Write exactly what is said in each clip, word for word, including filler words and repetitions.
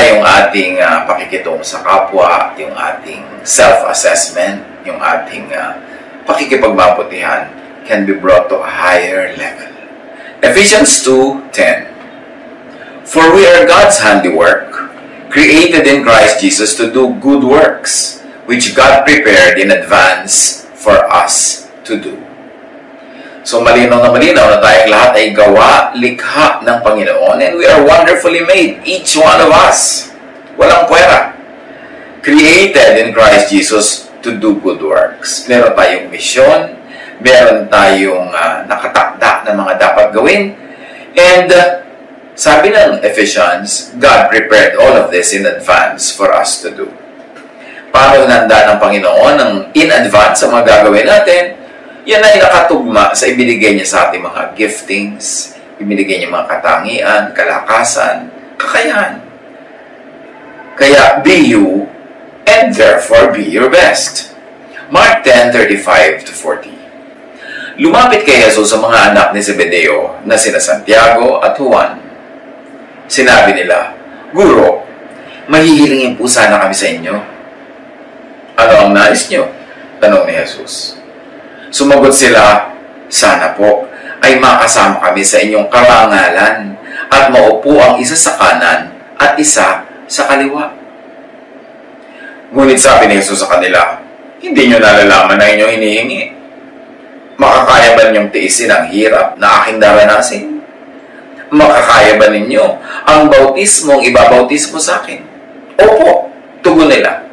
na yung ating uh, pakikitong sa kapwa, yung ating self-assessment, yung ating uh, pakikipagbabutihan can be brought to a higher level. Ephesians two ten. For we are God's handiwork, created in Christ Jesus to do good works, which God prepared in advance for us to do. So malinaw na malinaw na tayong lahat ay gawa, likha ng Panginoon, and we are wonderfully made, each one of us. Walang pwera. Created in Christ Jesus to do good works. Meron tayong mission, meron tayong uh, nakatakda na mga dapat gawin, and uh, sabi ng Ephesians, God prepared all of this in advance for us to do. Paano nanda ng Panginoon ang in advance sa mga gagawin natin? Yan ay nakatugma sa ibinigay niya sa ating mga giftings, ibinigay niya mga katangian, kalakasan, kakayahan. Kaya, be you, and therefore be your best. Mark ten, thirty-five to forty. Lumapit kay Jesus sa mga anak ni Zebedeo na sina Santiago at Juan. Sinabi nila, Guro, mahihilingin po sana kami sa inyo. Ano ang nais niyo? Tanong ni Jesus. Sumagot sila, sana po ay makasama kami sa inyong karangalan at maupo ang isa sa kanan at isa sa kaliwa. Ngunit sabi ni Jesus sa kanila, hindi nyo nalalaman na inyong hinihingi. Makakaya ba ninyong tiisin ang hirap na aking daranasin? Makakaya ba ninyo ang bautismong ibabautismo sa akin? Opo, tugon nila.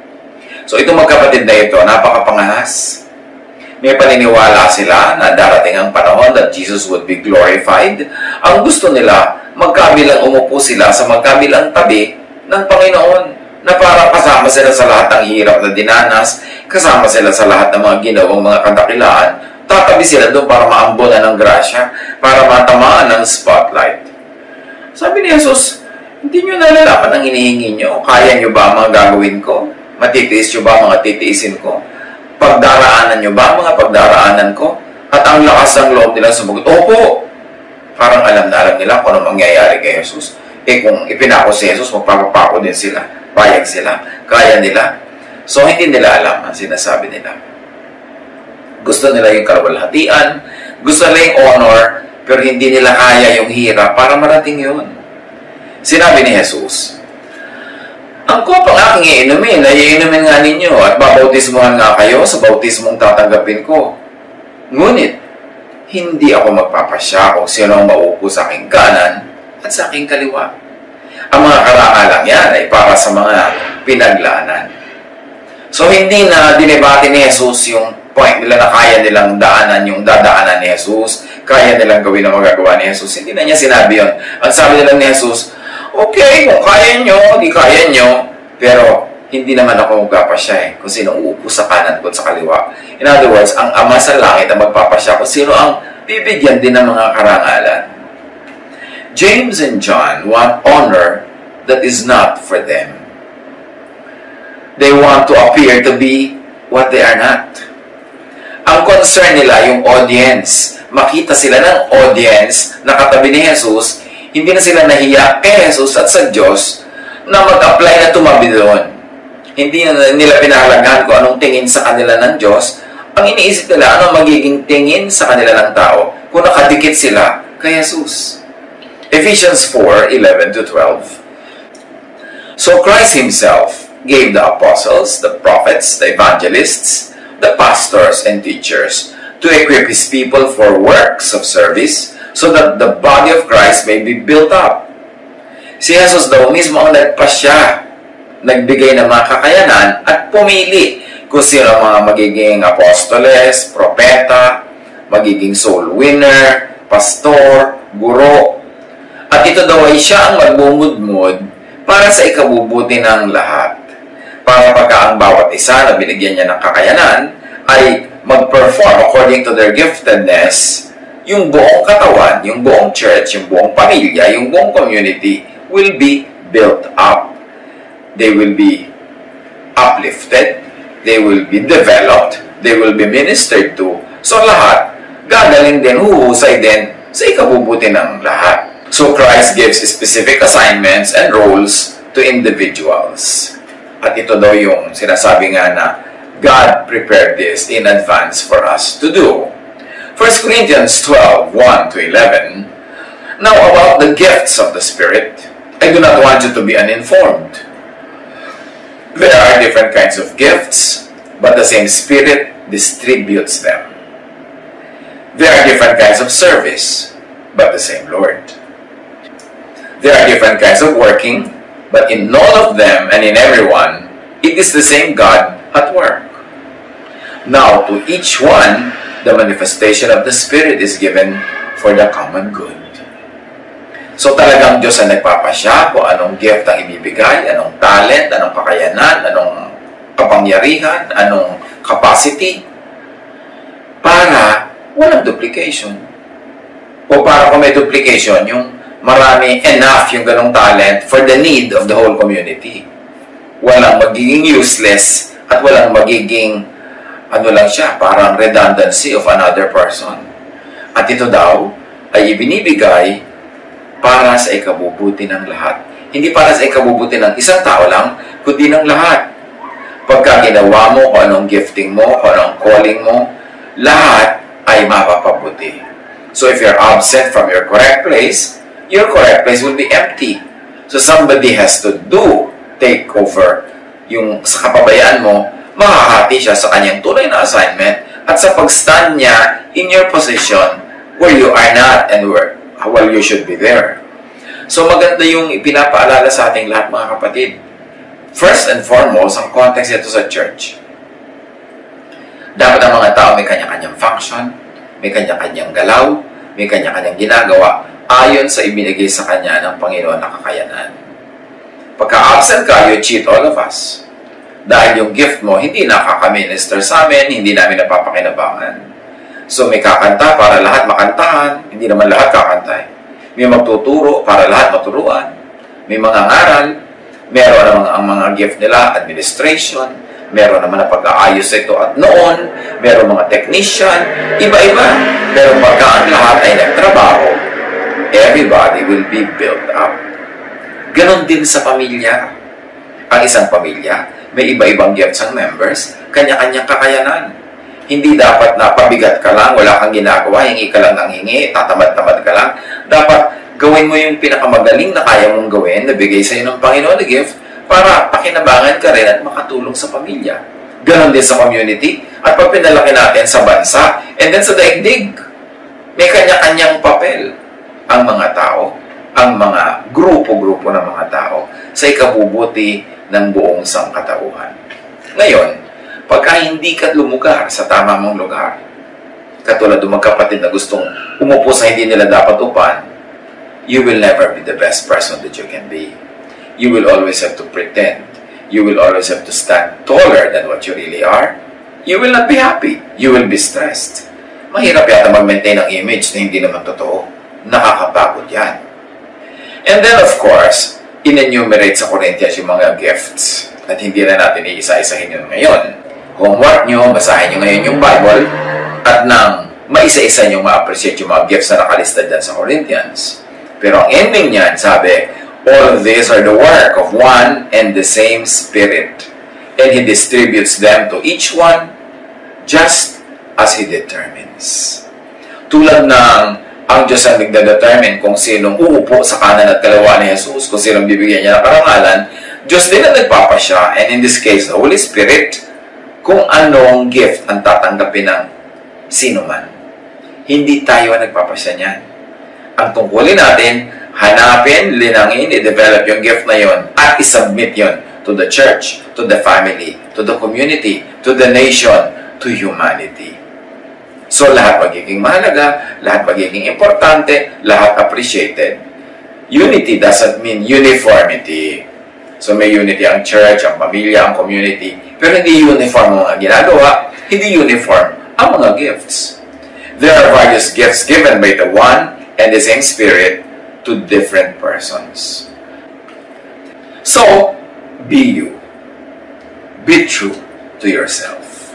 So itong magkapatid na ito, napakapangahas. May paniniwala sila na darating ang panahon that Jesus would be glorified. Ang gusto nila, magkabilang umupo sila sa magkabilang tabi ng Panginoon na para kasama sila sa lahat ng hirap na dinanas, kasama sila sa lahat ng mga ginawang mga kadakilaan, tatabi sila doon para maambunan ng grasya, para matamaan ng spotlight. Sabi ni Jesus, hindi nyo nalalaman ang hinihingi nyo. Kaya nyo ba ang mga gagawin ko? Matitiis nyo ba ang mga titiisin ko? Pagdaraanan nyo ba mga pagdaraanan ko? At ang lakas ng loob nila sumagot, Opo! Parang alam na alam nila kung anong mangyayari kay Jesus. Eh kung ipinako si Jesus, magpapapako din sila. Payag sila. Kaya nila. So hindi nila alam ang sinasabi nila. Gusto nila yung kaluwalhatian, gusto nila yung honor, pero hindi nila kaya yung hirap para marating yun. Sinabi ni Jesus, Ang kopang aking iinumin ay iinumin nga ninyo at babautismohan nga kayo sa bautismong tatanggapin ko. Ngunit, hindi ako magpapasya kung sino ang maupo sa aking kanan at sa aking kaliwa. Ang mga karangalan yan ay para sa mga pinaglaanan. So, hindi na dinibati ni Jesus yung point nila na kaya nilang daanan yung dadaanan ni Jesus, kaya nilang gawin ang magagawa ni Jesus. Hindi na niya sinabi yun. Ang sabi nila ni Jesus, Okay, kung kaya nyo, di kaya nyo, pero hindi naman ako magpapasya eh, kung sino uupo sa kanan ko at sa kaliwa. In other words, ang Ama sa langit ang magpapasya kung sino ang bibigyan din ng mga karangalan. James and John want honor that is not for them. They want to appear to be what they are not. Ang concern nila yung audience. Makita sila ng audience na katabi ni Jesus, hindi na sila nahiya kay Jesus at sa Diyos na mag-apply na tumabi doon. Hindi na nila pinahalagan kung anong tingin sa kanila ng Diyos. Ang iniisip nila, anong magiging tingin sa kanila ng tao kung nakadikit sila kay Jesus. Ephesians four, eleven to twelve. So Christ Himself gave the apostles, the prophets, the evangelists, the pastors, and teachers to equip His people for works of service, so that the body of Christ may be built up. Si Jesus daw mismo ang nagpasya, nagbigay ng mga kakayanan at pumili kung sino ang mga magiging apostoles, propeta, magiging soul winner, pastor, guro. At ito daw ay siya ang magbungudmod para sa ikabubuti ng lahat. Para pagka ang bawat isa na binigyan niya ng kakayanan ay mag-perform according to their giftedness, yung buong katawan, yung buong church, yung buong pamilya, yung buong community will be built up. They will be uplifted. They will be developed. They will be ministered to. So lahat, gagaling din, huhusay din sa ikabubuti ng lahat. So Christ gives specific assignments and roles to individuals. At ito daw yung sinasabi nga na God prepared this in advance for us to do. First Corinthians twelve, one to eleven. Now about the gifts of the Spirit, I do not want you to be uninformed. There are different kinds of gifts, but the same Spirit distributes them. There are different kinds of service, but the same Lord. There are different kinds of working, but in all of them and in everyone, it is the same God at work. Now, to each one, the manifestation of the Spirit is given for the common good. So talagang Diyos ang nagpapasya kung anong gift ang ibibigay, anong talent, anong kakayanan, anong kapangyarihan, anong capacity, para walang duplication. O para kung may duplication, yung marami, enough yung ganong talent for the need of the whole community. Walang magiging useless at walang magiging, ano lang siya, parang redundancy of another person. At ito daw ay ibinibigay para sa ikabubuti ng lahat. Hindi para sa ikabubuti ng isang tao lang, kundi ng lahat. Pagka ginawa mo, kung anong gifting mo, kung anong calling mo, lahat ay mapapabuti. So if you're absent from your correct place, your correct place will be empty. So somebody has to do, take over. Yung sa kapabayaan mo, mahahati siya sa kanyang tunay na assignment at sa pag-stand niya in your position where you are not and where, where you should be there. So maganda yung ipinapaalala sa ating lahat, mga kapatid. First and foremost, ang context nito sa church. Dapat ang mga tao may kanya-kanyang function, may kanya-kanyang galaw, may kanya-kanyang ginagawa, ayon sa ibinigay sa Kanya ng Panginoon na kakayanan. Pagka-absent ka, you cheat all of us. Dahil yung gift mo, hindi nakaka-minister sa amin, hindi namin napapakinabangan. So may kakanta para lahat makantahan, hindi naman lahat kakantay. May magtuturo para lahat maturuan. May mga ngaral, meron naman ang mga gift nila, administration, meron naman na pag-aayos ito at noon, meron mga technician, iba-iba. Pero pagka ang lahat ay nagtrabaho, everybody will be built up. Ganon din sa pamilya. Ang isang pamilya, may iba-ibang gifts ang members, kanya-kanyang kakayanan. Hindi dapat na pabigat ka lang, wala kang ginagawa, hingi ka lang ng hingi, tatamad-tamad ka lang. Dapat gawin mo yung pinakamagaling na kaya mong gawin, nabigay sa'yo ng Panginoon na gift, para pakinabangan ka rin at makatulong sa pamilya. Ganon din sa community, at papinalaki natin sa bansa, and then sa daigdig, may kanya-kanyang papel ang mga tao, ang mga grupo-grupo ng mga tao sa ikabubuti ng buong sangkatauhan. Ngayon, pagka hindi ka lumugar sa tama mong lugar, katulad ng magkapatid na gustong umupo sa hindi nila dapat upan, you will never be the best person that you can be. You will always have to pretend. You will always have to stand taller than what you really are. You will not be happy. You will be stressed. Mahirap yata mag-maintain ang image na hindi naman totoo. Nakakapagod yan. And then, of course, in-enumerate sa Corinthians yung mga gifts at hindi na natin iisa-isahin yun ngayon. Homework nyo, basahin nyo ngayon yung Bible at nang maisa-isa nyo ma-appreciate yung mga gifts na nakalista dyan sa Corinthians. Pero ang ending niyan, sabi, all these are the work of one and the same Spirit, and He distributes them to each one just as He determines. Tulad ng ang Diyos ang nagda-determine kung sinong uupo sa kanan at kaliwa ni Jesus, kung sinong bibigyan niya ng karangalan, Diyos din ang nagpapasya, and in this case, the Holy Spirit, kung anong gift ang tatanggapin ng sino man. Hindi tayo ang nagpapasya niyan. Ang tungkulin natin, hanapin, linangin, i-develop yung gift na yon at isubmit yon to the church, to the family, to the community, to the nation, to humanity. So, lahat magiging mahalaga, lahat magiging importante, lahat appreciated. Unity doesn't mean uniformity. So, may unity ang church, ang pamilya, ang community. Pero hindi uniform ang mga ginagawa, hindi uniform ang mga gifts. There are various gifts given by the one and the same Spirit to different persons. So, be you. Be true to yourself.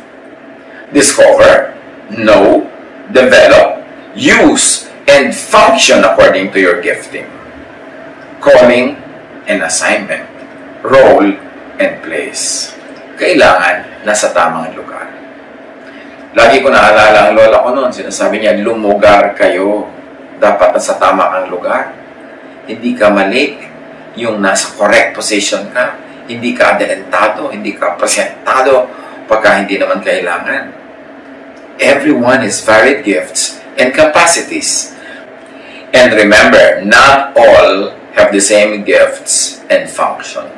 Discover, know, develop, use, and function according to your gifting, calling, and assignment. role, and place. Kailangan nasa tamang lugar. Lagi ko naalala ang lola ko noon, sinasabi niya, lumugar kayo. Dapat nasa tama ang lugar. Hindi ka mali yung nasa correct position ka. Hindi ka adelantado, hindi ka presentado pagka hindi naman kailangan. Everyone has varied gifts and capacities. And remember, not all have the same gifts and function.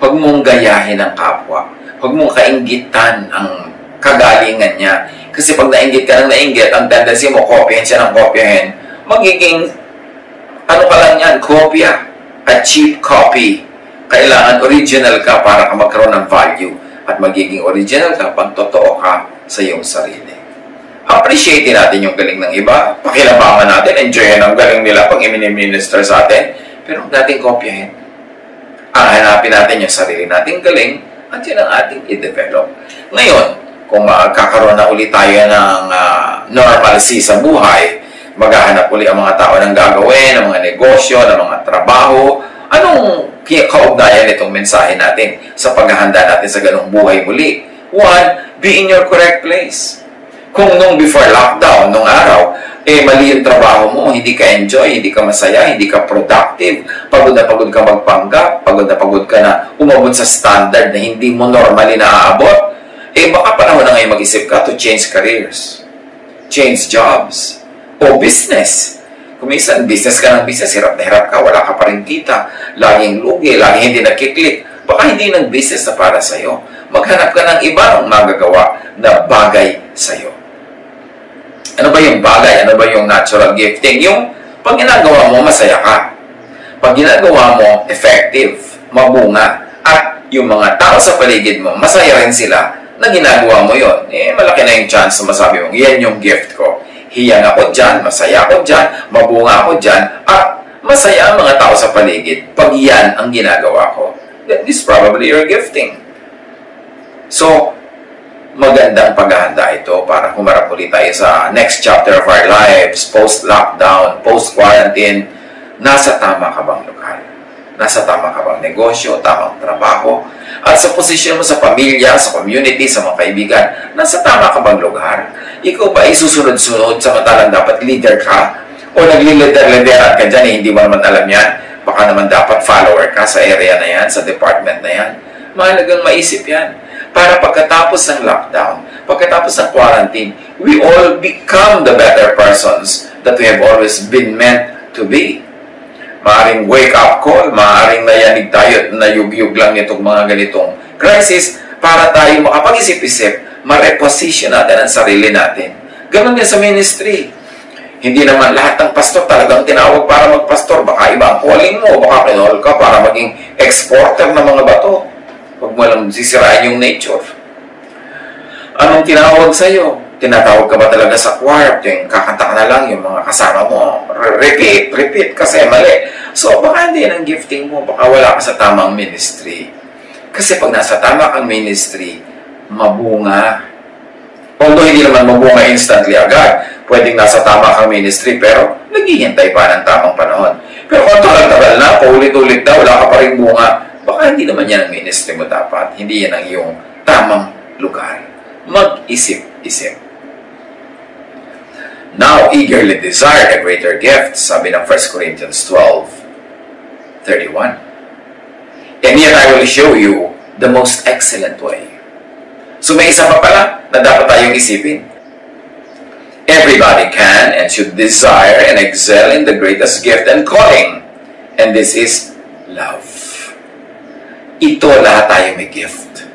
Huwag mong gayahin ang kapwa. Huwag mong kainggitan ang kagalingan niya. Kasi pag nainggit ka ng nainggit, ang tendency mo, kopyahin siya ng kopyahin, magiging, ano pa lang yan, kopya, a cheap copy. Kailangan original ka para ka magkaroon ng value. At magiging original ka pag totoo ka sa iyong sarili. Appreciate natin yung galing ng iba. Pakilabangan natin, enjoyin ang galing nila pag i-minister sa atin. Pero huwag natin kopyahin. Ang hanapin natin yung sarili nating galing at yun ang ating i-develop. Ngayon, kung makakaroon na ulit tayo ng uh, normalcy sa buhay, maghahanap ulit ang mga tao ng gagawin, ng mga negosyo, ng mga trabaho. Anong kaugnayan itong mensahe natin sa paghahanda natin sa ganong buhay muli? One, be in your correct place. Kung nung before lockdown, nung araw, eh mali yung trabaho mo, hindi ka enjoy, hindi ka masaya, hindi ka productive, pagod na pagod ka magpanggap, pagod na pagod ka na umabot sa standard na hindi mo normally naaabot, eh baka panahon na ngayon mag-isip ka to change careers, change jobs, o business. Kung minsan, business ka ng business, hirap na hirap ka, wala ka pa rin kita, laging lugi, laging hindi nakiklik, baka hindi ng business na para sa'yo. Maghanap ka ng ibang magagawa na bagay sa'yo. Ano ba yung bagay? Ano ba yung natural gifting? Yung pag ginagawa mo, masaya ka. Pag ginagawa mo, effective, mabunga, at yung mga tao sa paligid mo, masaya rin sila na ginagawa mo yun, eh, malaki na yung chance na masabi mo, yan yung gift ko. Hiyan ako dyan, masaya ako dyan, mabunga ako dyan, at masaya ang mga tao sa paligid pag yan ang ginagawa ko. That is probably your gifting. So, magandang paghahanda ito para humarap ulit tayo sa next chapter of our lives, post-lockdown, post-quarantine. Nasa tama ka bang lugar? Nasa tama ka bang negosyo, tamang trabaho? At sa posisyon mo sa pamilya, sa community, sa mga kaibigan, nasa tama ka bang lugar? Ikaw ba ay susunod-sunod sa matalang dapat leader ka? O naglilider-lideran ka dyan, eh, hindi mo naman alam yan? Baka naman dapat follower ka sa area na yan, sa department na yan. Mahalagang maisip yan. Para pagkatapos ng lockdown, pagkatapos ng quarantine, we all become the better persons that we have always been meant to be. Maaring wake-up call, maaring nayanig tayo at nayugyug lang nitong mga ganitong crisis para tayo makapag-isip-isip, ma-reposition natin ang sarili natin. Ganun din sa ministry. Hindi naman lahat ng pastor talagang tinawag para magpastor. Baka iba ang calling mo, baka pinol ka para maging exporter ng mga bato. Huwag mo lang sisirain yung nature. Anong tinawag sa'yo? Tinatawag ka ba talaga sa choir? Yung kakanta ka na lang, yung mga kasama mo, repeat, repeat, kasi mali. So, baka hindi ang gifting mo, baka wala ka sa tamang ministry. Kasi pag nasa tama kang ministry, mabunga. Although hindi naman mabunga instantly agad, pwedeng nasa tama kang ministry, pero naghihintay pa ng tamang panahon. Pero kung tagal-tagal na, paulit-ulit na, wala ka pa rin bunga, baka hindi naman yan ang ministry mo dapat. Hindi yan ang iyong tamang lugar. Mag-isip-isip. Now eagerly desire a greater gift, sabi ng First Corinthians twelve thirty-one. And yet I will show you the most excellent way. So may isa pa pala na dapat tayong isipin. Everybody can and should desire and excel in the greatest gift and calling. And this is love. Ito lahat tayo may gift.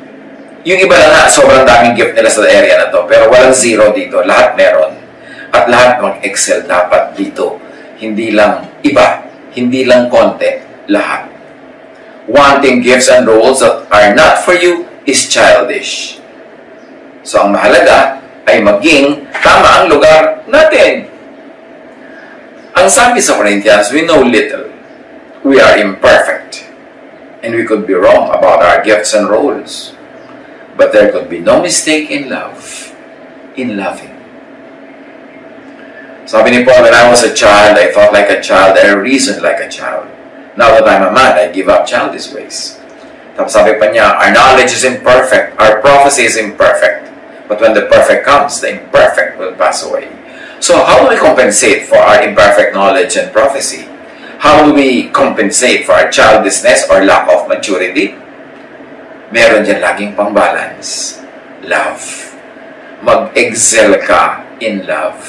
Yung iba na nga, sobrang daming gift nila sa area na to, pero walang zero dito. Lahat meron. At lahat mag-excel dapat dito. Hindi lang iba. Hindi lang konti. Lahat. Wanting gifts and roles that are not for you is childish. So, ang mahalaga ay maging tama ang lugar natin. Ang sabi sa Corinthians, we know little. We are imperfect. And we could be wrong about our gifts and roles. But there could be no mistake in love. In loving. Sabi ni Paul, when I was a child, I thought like a child, I reasoned like a child. Now that I'm a man, I give up childish ways. Tapos sabi pa niya, our knowledge is imperfect, our prophecy is imperfect. But when the perfect comes, the imperfect will pass away. So how do we compensate for our imperfect knowledge and prophecy? How do we compensate for our childishness or lack of maturity? Meron dyan laging pang-balance. Love. Mag-excel ka in love.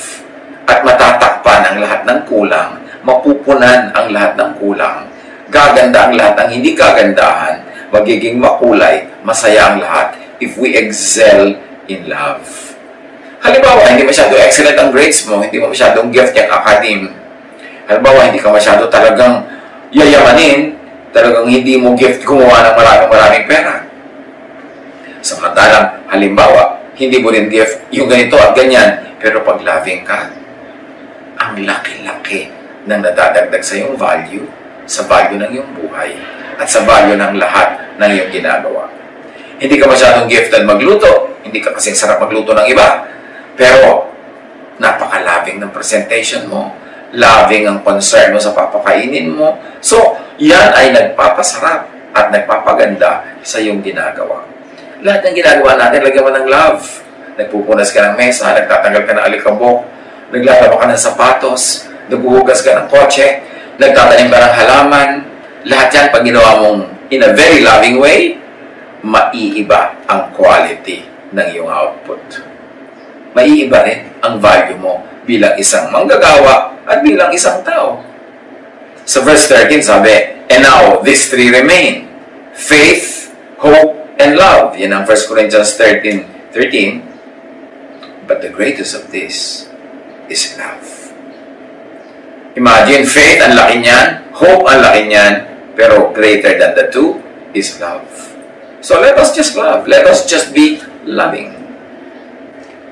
At matatakpan ang lahat ng kulang. Mapupunan ang lahat ng kulang. Gaganda ang lahat ng hindi kagandahan. Magiging makulay, masaya ang lahat if we excel in love. Halimbawa, hindi masyado excellent ang grades mo, hindi mo masyadong gift yung academe. Halimbawa, hindi ka masyado talagang yayamanin, talagang hindi mo gift gumawa ng maraming maraming pera. Samantalang, halimbawa, hindi mo rin gift yung ganito at ganyan, pero pag loving ka, ang laki-laki ng nadadagdag sa iyong value, sa value ng iyong buhay, at sa value ng lahat ng iyong ginagawa. Hindi ka masyadong gifted magluto, hindi ka kasing sarap magluto ng iba, pero napaka-loving ng presentation mo, loving ang concern mo sa papakainin mo. So, yan ay nagpapasarap at nagpapaganda sa iyong ginagawa. Lahat ng ginagawa natin, lagyan mo ng love. Nagpupunas ka ng mesa, nagtatanggal ka ng alikabok, naglalaba ka ng sapatos, nagbuhugas ka ng kotse, nagtatanim ka ng halaman. Lahat yan, pag ginawa mong in a very loving way, maiiba ang quality ng iyong output. Maiiba rin ang value mo bilang isang manggagawa at bilang isang tao. Sa verse thirteen, sabi, and now, these three remain, faith, hope, and love. Yan ang First Corinthians thirteen thirteen. But the greatest of this is love. Imagine, faith, ang laki niyan, hope ang laki niyan, pero greater than the two is love. So let us just love. Let us just be loving.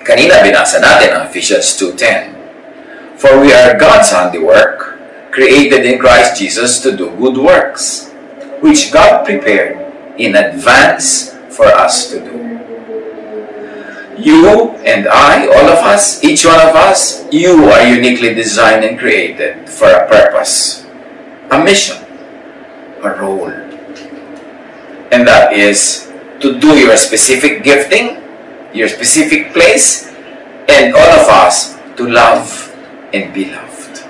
Kanina binasa natin ang Ephesians two ten. For we are God's handiwork, created in Christ Jesus to do good works, which God prepared in advance for us to do. You and I, all of us, each one of us, you are uniquely designed and created for a purpose. A mission, a role. And that is to do your specific gifting, your specific place, and all of us to love and be loved.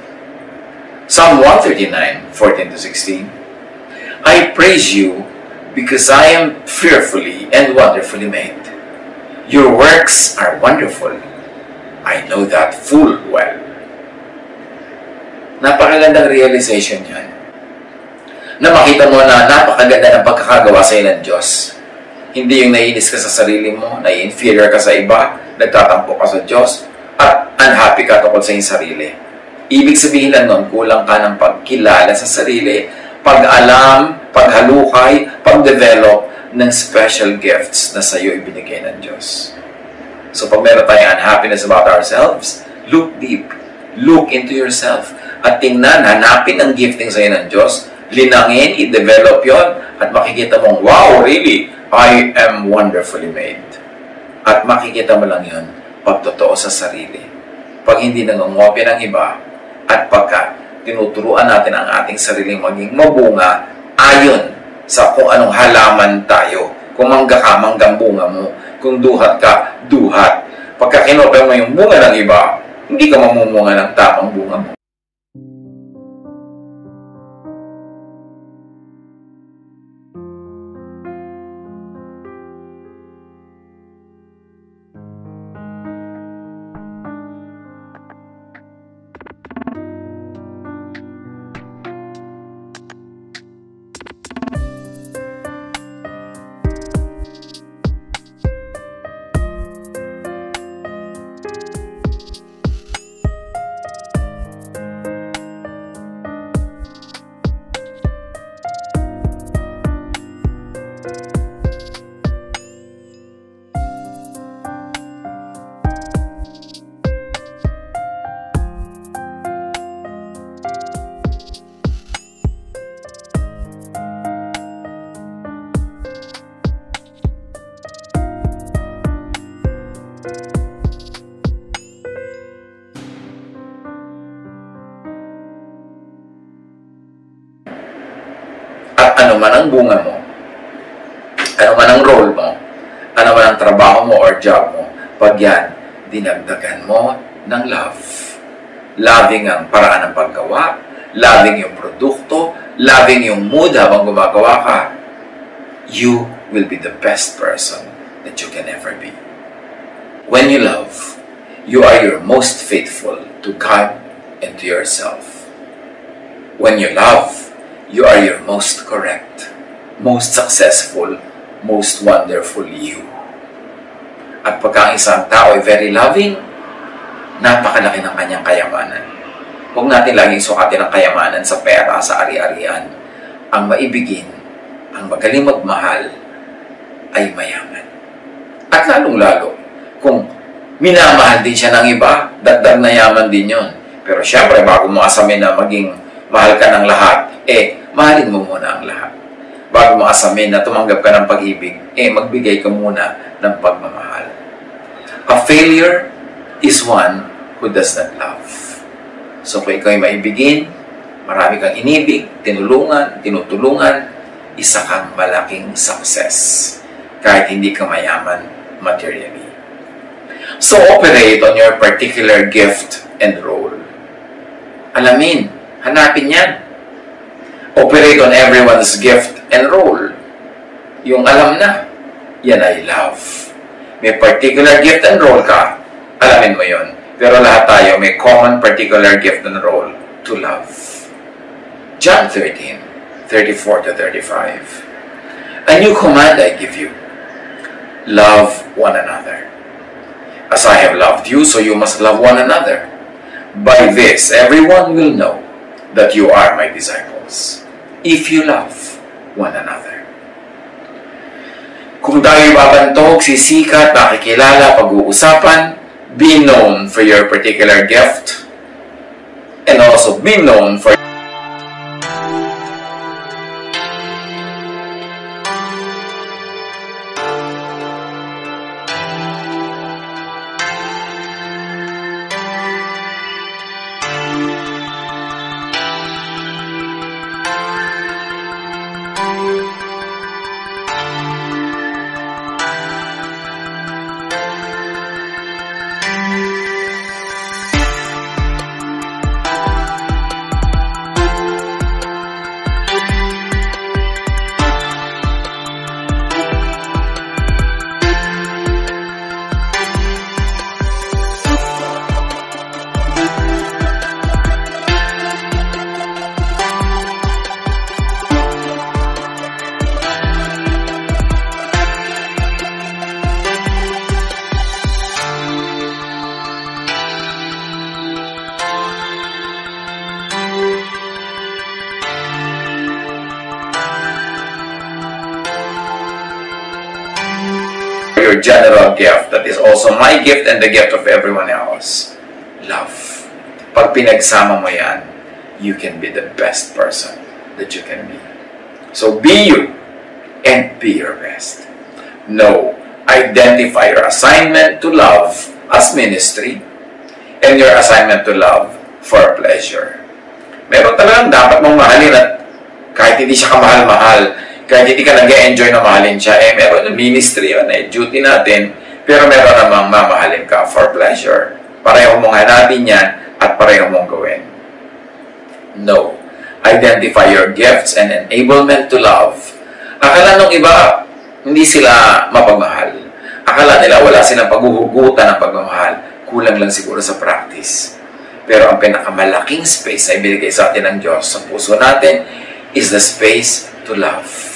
Psalm one thirty-nine, fourteen to sixteen. I praise you because I am fearfully and wonderfully made. Your works are wonderful. I know that full well. Napakagandang realization yan. Na makita mo na napakaganda ng pagkakagawa sa'yo ng Diyos. Hindi yung naiinis ka sa sarili mo, nai-inferior ka sa iba, nagtatampo ka sa Diyos, at unhappy ka tungkol sa iyong sarili. Ibig sabihin lang nun, kulang ka ng pagkilala sa sarili, pag-alam, paghalukay, pag-develop ng special gifts na sa'yo ibinigay ng Diyos. So pag meron tayong unhappiness about ourselves, look deep. Look into yourself at tingnan, hanapin ang gifting sa'yo ng Diyos, linangin, i-develop yon, at makikita mong, wow, really, I am wonderfully made. At makikita mo lang yun pagtotoo sa sarili. Pag hindi nangungopya ng iba, at pagka tinuturuan natin ang ating sariling maging mabunga ayon sa kung anong halaman tayo. Kung mangga ka, manggang bunga mo. Kung duhat ka, duhat. Pagka kinopya mo yung bunga ng iba, hindi ka mamumunga ng tamang bunga mo. ng bunga mo, ano man ang role mo, ano man ang trabaho mo or job mo, pag yan, dinagdagan mo ng love. Loving ang paraan ng paggawa, loving yung produkto, loving yung mood habang gumagawa ka, you will be the best person that you can ever be. When you love, you are your most faithful to God and to yourself. When you love, you are your most correct, most successful, most wonderful you. At pagka ang isang tao ay very loving, napakalaki ng kanyang kayamanan. Huwag natin laging sukatin ang kayamanan sa pera, sa ari-arian. Ang maibigin, ang magaling magmahal, ay mayaman. At lalong-lalo, kung minamahal din siya ng iba, dagdag na yaman din yon. Pero syempre, bago mo asamin na maging mahal ka ng lahat, eh, mahalin mo muna ang lahat. Bago mo asamin na tumanggap ka ng pag-ibig, eh, magbigay ka muna ng pagmamahal. A failure is one who does not love. So kung ikaw ay maibigin, marami kang inibig, tinulungan, tinutulungan, isa kang malaking success. Kahit hindi ka mayaman materially. So operate on your particular gift and role. Alamin, hanapin yan. Operate on everyone's gift and role. Yung alam na, yan ay love. May particular gift and role ka, alamin mo yun. Pero lahat tayo may common particular gift and role to love. John thirteen, thirty-four to thirty-five. A new command I give you. Love one another. As I have loved you, so you must love one another. By this, everyone will know that you are my disciples, if you love one another. Kung tayo babantog, sisikat, nakikilala, pag-uusapan, be known for your particular gift, and also be known for your general gift that is also my gift and the gift of everyone else. Love. Pag pinagsama mo yan, you can be the best person that you can be. So be you and be your best. Know, identify your assignment to love as ministry and your assignment to love for pleasure. Meron talagang dapat mong mahalin at kahit hindi siya kamahal-mahal, kahit hindi ka nag-enjoy na mahalin siya, eh, meron ng ministry yun, eh, duty natin, pero meron namang mamahalin ka for pleasure. Pareho mong hanapin yan at pareho mong gawin. No. Identify your gifts and enablement to love. Akala nung iba, hindi sila mapagmahal. Akala nila wala silang paghuhugutan ng pagmamahal. Kulang lang siguro sa practice. Pero ang pinakamalaking space na ibigay sa atin ng Diyos sa puso natin is the space to love.